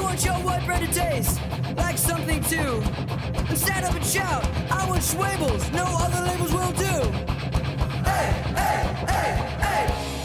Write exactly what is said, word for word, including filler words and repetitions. you want your white bread to taste like something too. And stand up and shout, I want Schwebel's, no other labels will do. Hey, hey, hey, hey!